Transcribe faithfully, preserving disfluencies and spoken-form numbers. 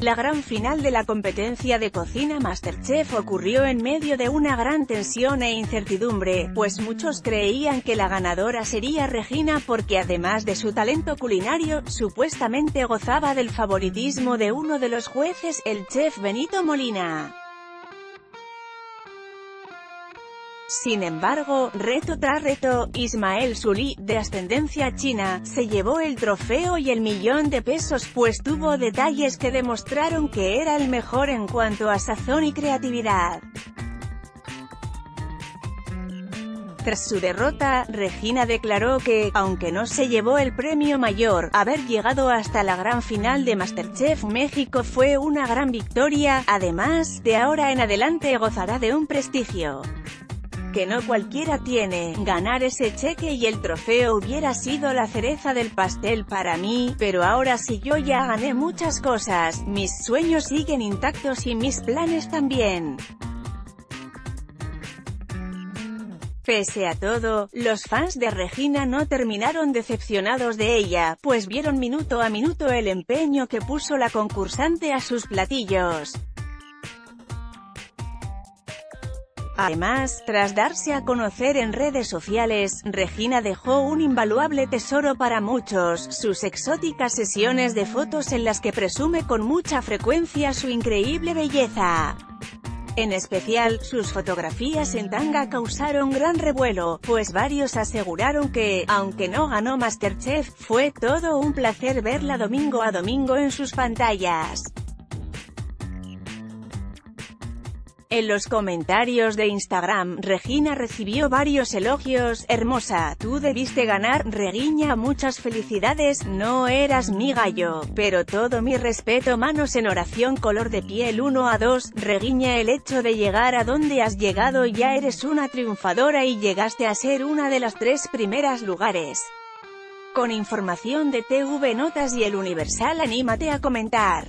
La gran final de la competencia de cocina MasterChef ocurrió en medio de una gran tensión e incertidumbre, pues muchos creían que la ganadora sería Regina porque además de su talento culinario, supuestamente gozaba del favoritismo de uno de los jueces, el chef Benito Molina. Sin embargo, reto tras reto, Ismael Sulí, de ascendencia china, se llevó el trofeo y el millón de pesos pues tuvo detalles que demostraron que era el mejor en cuanto a sazón y creatividad. Tras su derrota, Regina declaró que, aunque no se llevó el premio mayor, haber llegado hasta la gran final de MasterChef México fue una gran victoria, además, de ahora en adelante gozará de un prestigio que no cualquiera tiene. Ganar ese cheque y el trofeo hubiera sido la cereza del pastel para mí, pero ahora sí yo ya gané muchas cosas, mis sueños siguen intactos y mis planes también. Pese a todo, los fans de Regina no terminaron decepcionados de ella, pues vieron minuto a minuto el empeño que puso la concursante a sus platillos. Además, tras darse a conocer en redes sociales, Regina dejó un invaluable tesoro para muchos, sus exóticas sesiones de fotos en las que presume con mucha frecuencia su increíble belleza. En especial, sus fotografías en tanga causaron gran revuelo, pues varios aseguraron que, aunque no ganó MasterChef, fue todo un placer verla domingo a domingo en sus pantallas. En los comentarios de Instagram, Regina recibió varios elogios. Hermosa, tú debiste ganar, Regina, muchas felicidades, no eras mi gallo, pero todo mi respeto. Manos en oración, color de piel uno a dos, Regina, el hecho de llegar a donde has llegado, ya eres una triunfadora y llegaste a ser una de las tres primeras lugares. Con información de T V Notas y El Universal, anímate a comentar.